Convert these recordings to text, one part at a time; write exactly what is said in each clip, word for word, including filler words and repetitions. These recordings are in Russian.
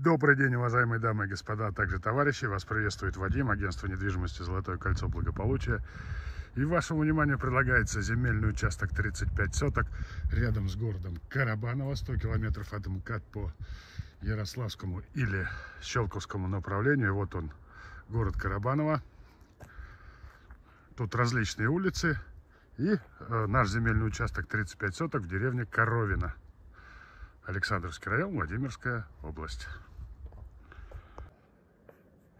Добрый день, уважаемые дамы и господа, а также товарищи. Вас приветствует Вадим, агентство недвижимости «Золотое кольцо благополучия». И вашему вниманию предлагается земельный участок тридцать пять соток рядом с городом Карабаново, сто километров от МКАД по Ярославскому или Щелковскому направлению. Вот он, город Карабаново. Тут различные улицы. И э, наш земельный участок тридцать пять соток в деревне Коровино. Александровский район, Владимирская область.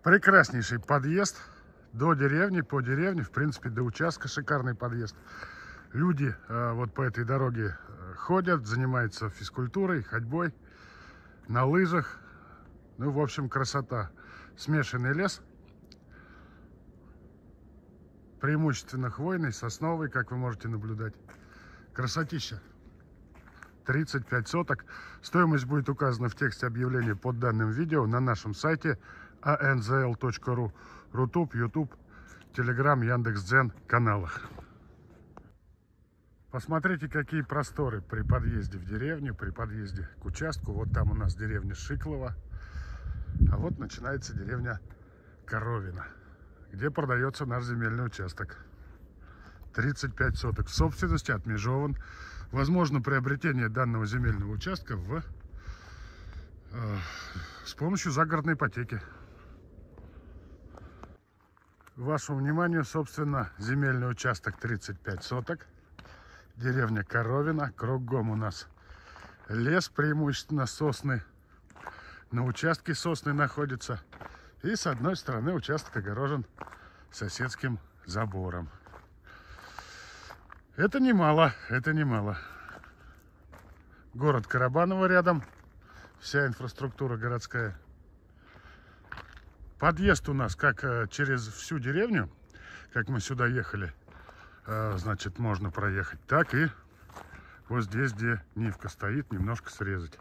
Прекраснейший подъезд до деревни, по деревне, в принципе, до участка шикарный подъезд. Люди э, вот по этой дороге ходят, занимаются физкультурой, ходьбой, на лыжах. Ну, в общем, красота. Смешанный лес, преимущественно хвойный, сосновый, как вы можете наблюдать. Красотища. тридцать пять соток. Стоимость будет указана в тексте объявления под данным видео на нашем сайте а эн зэ эл точка ру, Рутуб, Ютуб, Телеграм, Яндекс.Дзен каналах. Посмотрите, какие просторы при подъезде в деревню, при подъезде к участку. Вот там у нас деревня Шиклова, а вот начинается деревня Коровино, где продается наш земельный участок. тридцать пять соток в собственности, отмежован. Возможно приобретение данного земельного участка в, э, с помощью загородной ипотеки. Вашему вниманию, собственно, земельный участок тридцать пять соток. Деревня Коровино. Кругом у нас лес, преимущественно сосны. На участке сосны находятся. И с одной стороны участок огорожен соседским забором. Это немало, это немало. Город Карабаново рядом, вся инфраструктура городская. Подъезд у нас как через всю деревню, как мы сюда ехали, значит, можно проехать, так и вот здесь, где нивка стоит, немножко срезать.